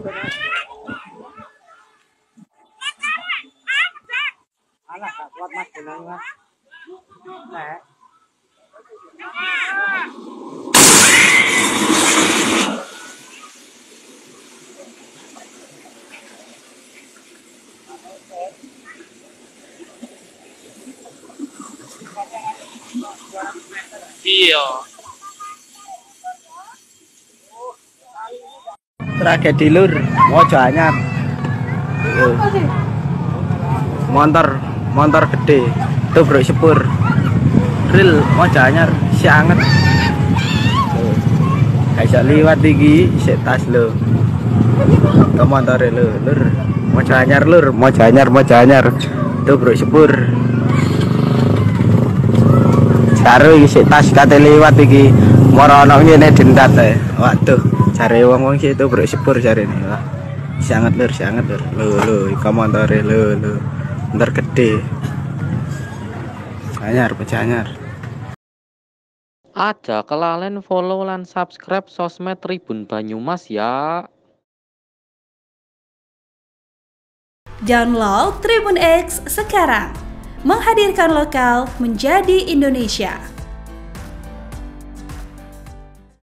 Alah, gak kuat mas, benang mas. Nek. Iya. Tragedi lur, ojo anyar. Motor gede, tubruk sepur. Ril ojo anyar, si anget. Kayak liwat iki, sik tas lho. Ke motore lur, ojo anyar. Tubruk sepur. Karo iki tas kate liwat iki morono ngene dendat ae. Waduh, jare wong-wong iki tubruk sepur jarene. Wah. Sangat lur. Lho, iki montore lho. Motor gede. Anyar. Aja kelalen follow lan subscribe sosmed Tribun Banyumas ya. Download Tribun X sekarang. Menghadirkan lokal menjadi Indonesia.